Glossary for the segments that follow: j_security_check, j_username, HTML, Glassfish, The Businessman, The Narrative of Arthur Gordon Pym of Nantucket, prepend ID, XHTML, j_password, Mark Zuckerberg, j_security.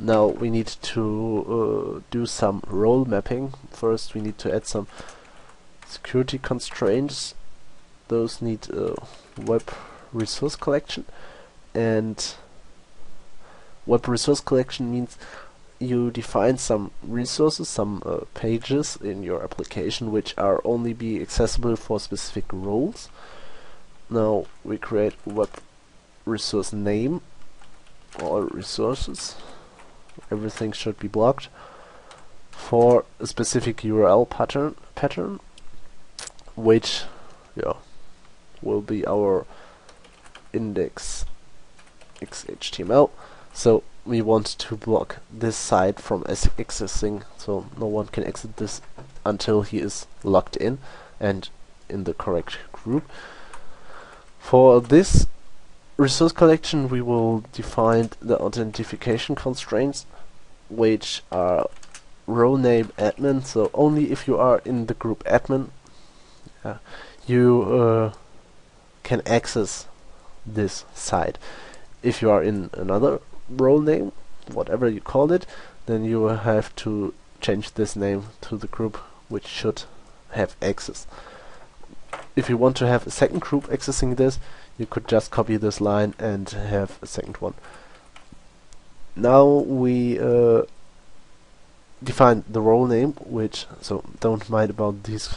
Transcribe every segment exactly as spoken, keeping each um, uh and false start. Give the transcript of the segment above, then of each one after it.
Now we need to uh, do some role mapping. First we need to add some security constraints. Those need a web resource collection, and web resource collection means you define some resources, some uh, pages in your application which are only be accessible for specific roles. Now we create web resource name, all resources. Everything should be blocked for a specific U R L pattern pattern which yeah will be our index X H T M L. So we want to block this site from accessing, so no one can exit this until he is logged in and in the correct group. For this resource collection we will define the authentication constraints, which are row name admin, so only if you are in the group admin uh, you uh, can access this site. If you are in another role name, whatever you call it, then you will have to change this name to the group which should have access. If you want to have a second group accessing this, you could just copy this line and have a second one. Now we uh, define the role name, which, so don't mind about these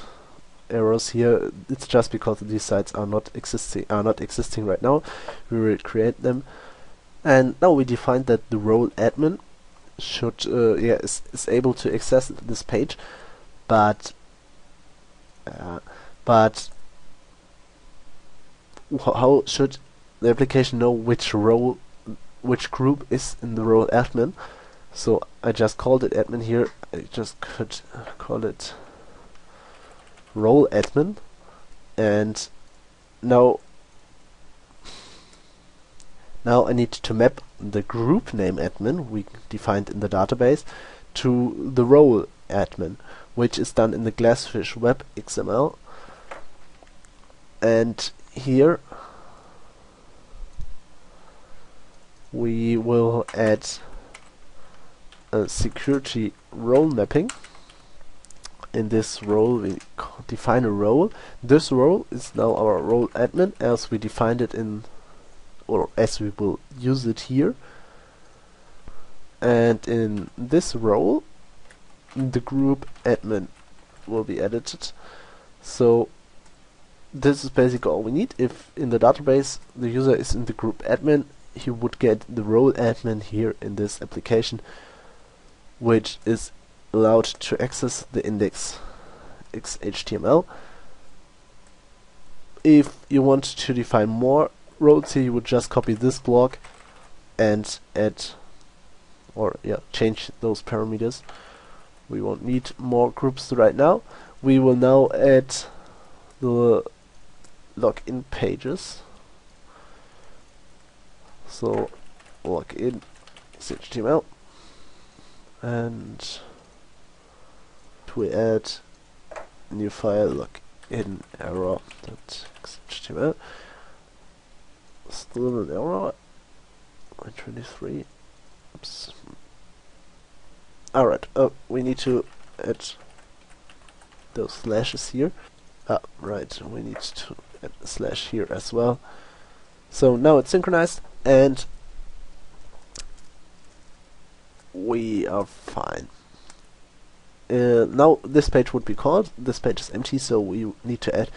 errors here. It's just because these sites are not existing are not existing right now. We will create them, and now we define that the role admin should uh, yeah is, is able to access this page, but uh, but. How should the application know which role, which group is in the role admin? So I just called it admin here. I just could call it role admin, and now now I need to map the group name admin we defined in the database to the role admin, which is done in the Glassfish web X M L. And here we will add a security role mapping. In this role we define a role. This role is now our role admin as we defined it in, or as we will use it here. And in this role the group admin will be edited. So this is basically all we need. If in the database the user is in the group admin, he would get the role admin here in this application, which is allowed to access the index X H T M L. If you want to define more roles here, you would just copy this block and add, or yeah, change those parameters. We won't need more groups right now. We will now add the login pages. So login H T M L, and we add new file login error H T M L. Still an error. one twenty-three. Oops. All right. Oh, we need to add those slashes here. Ah, right, we need to add a slash here as well. So now it's synchronized and we are fine. Uh, now this page would be called. This page is empty, so we need to add,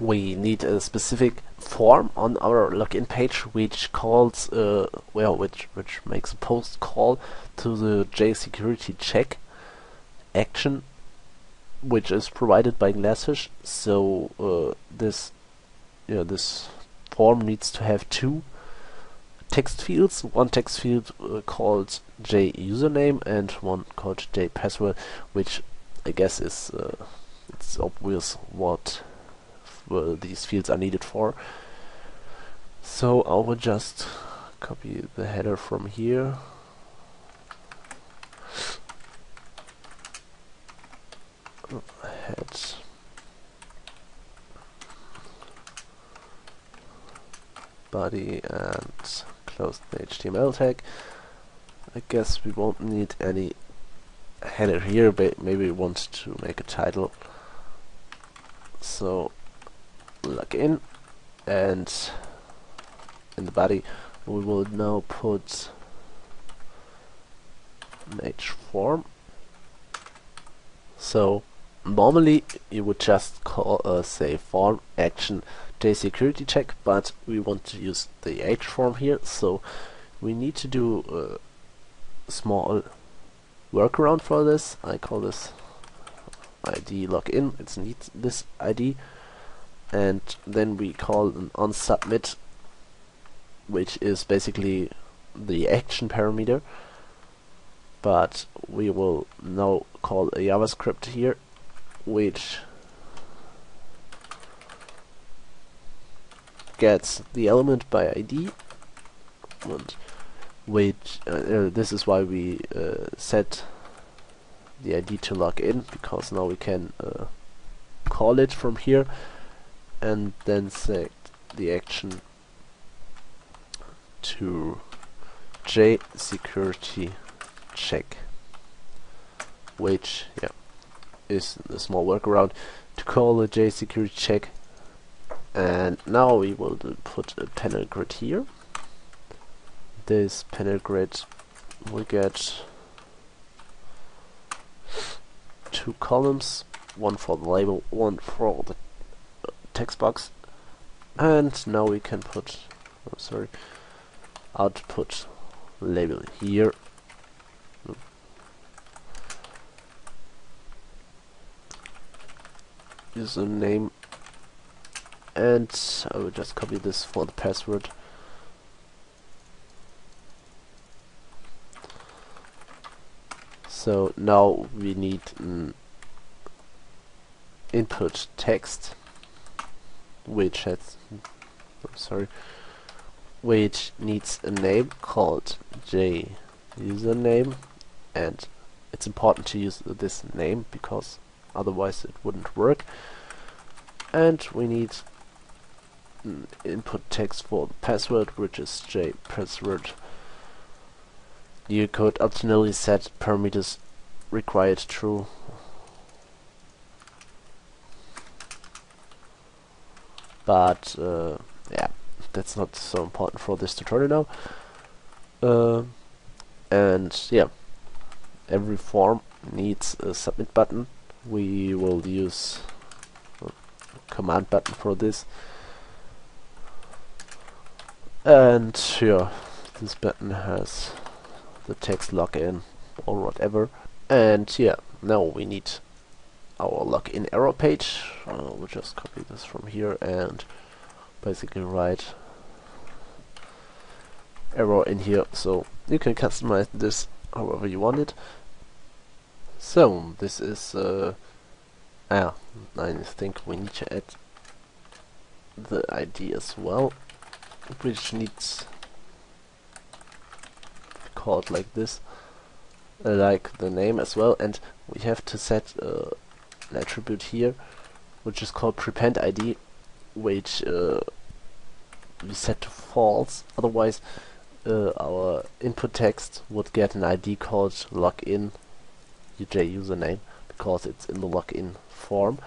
we need a specific form on our login page which calls, uh, well, which, which makes a post call to the j security check action, which is provided by Glassfish. So uh, this yeah, this form needs to have two text fields. One text field uh, called j username and one called j password, which I guess is uh, it's obvious what uh, these fields are needed for. So I will just copy the header from here. Head body and close the H T M L tag I guess we won't need any header here, but maybe we want to make a title. So log in, and in the body we will now put match form. So normally you would just call uh, say form action j_security check, but we want to use the h form here, so we need to do a small workaround for this. I call this I D login. It's needs this I D, and then we call an onSubmit, which is basically the action parameter, but we will now call a JavaScript here, which gets the element by I D, and which uh, uh, this is why we uh, set the I D to log in, because now we can uh, call it from here and then select the action to j_security check, which yeah is a small workaround to call a j_security check. And now we will put a panel grid here. This panel grid will get two columns, one for the label, one for the text box, and now we can put oh, sorry output label here, username, and I will just copy this for the password. So now we need an input text, which has, I'm sorry, which needs a name called j username, and it's important to use this name because otherwise it wouldn't work. And we need an input text for the password, which is j password. You could optionally set parameters required true. But uh, yeah, that's not so important for this tutorial now. Uh, and yeah, every form needs a submit button. We will use a command button for this. And yeah, this button has the text login or whatever. And yeah, now we need our login error page. Uh, we'll just copy this from here and basically write error in here, so you can customize this however you want it. So this is uh, ah, I think we need to add the I D as well, which needs called like this, uh, like the name as well, and we have to set uh, an attribute here, which is called prepend I D, which uh, we set to false. Otherwise, uh, our input text would get an I D called login j username because it's in the login form.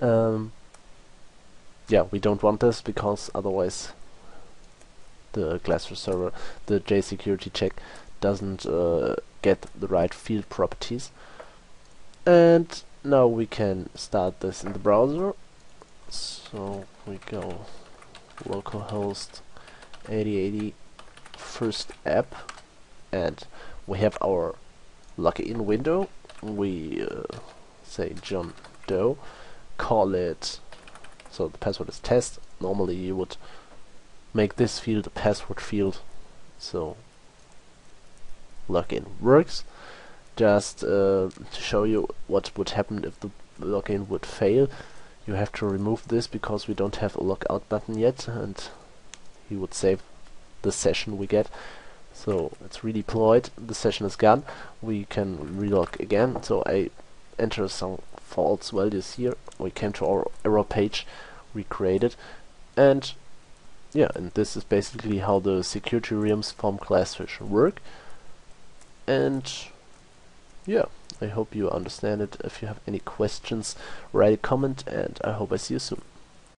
Um, yeah, we don't want this because otherwise, the Glassfish server, the j security check, doesn't uh, get the right field properties. And now we can start this in the browser. So we go localhost eighty eighty first app, and we have our login window. We uh, say John Doe, call it, so the password is test. Normally you would make this field a password field, so login works. Just uh, to show you what would happen if the login would fail, you have to remove this because we don't have a logout button yet, and he would save the session we get. So it's redeployed, the session is gone, we can relog again. So I enter some false values here, we came to our error page we created, and yeah, and this is basically how the security realms from Glassfish work. And yeah, I hope you understand it. If you have any questions, write a comment, and I hope I see you soon.